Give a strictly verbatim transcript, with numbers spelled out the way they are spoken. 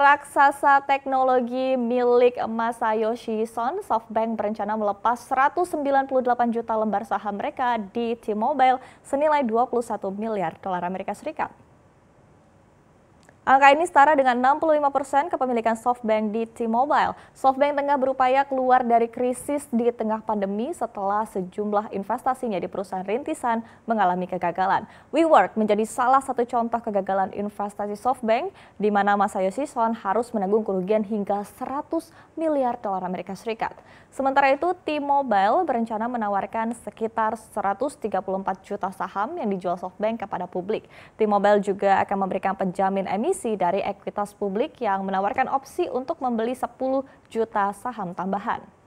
raksasa teknologi milik Masayoshi Son, Softbank berencana melepas seratus sembilan puluh delapan juta lembar saham mereka di T-Mobile senilai dua puluh satu miliar dolar Amerika Serikat. Angka ini setara dengan enam puluh lima persen kepemilikan Softbank di T-Mobile. Softbank tengah berupaya keluar dari krisis di tengah pandemi setelah sejumlah investasinya di perusahaan rintisan mengalami kegagalan. WeWork menjadi salah satu contoh kegagalan investasi Softbank, di mana Masayoshi Son harus menanggung kerugian hingga seratus miliar dolar Amerika Serikat. Sementara itu, T-Mobile berencana menawarkan sekitar seratus tiga puluh empat juta saham yang dijual Softbank kepada publik. T-Mobile juga akan memberikan penjamin emisi dari ekuitas publik yang menawarkan opsi untuk membeli sepuluh juta saham tambahan.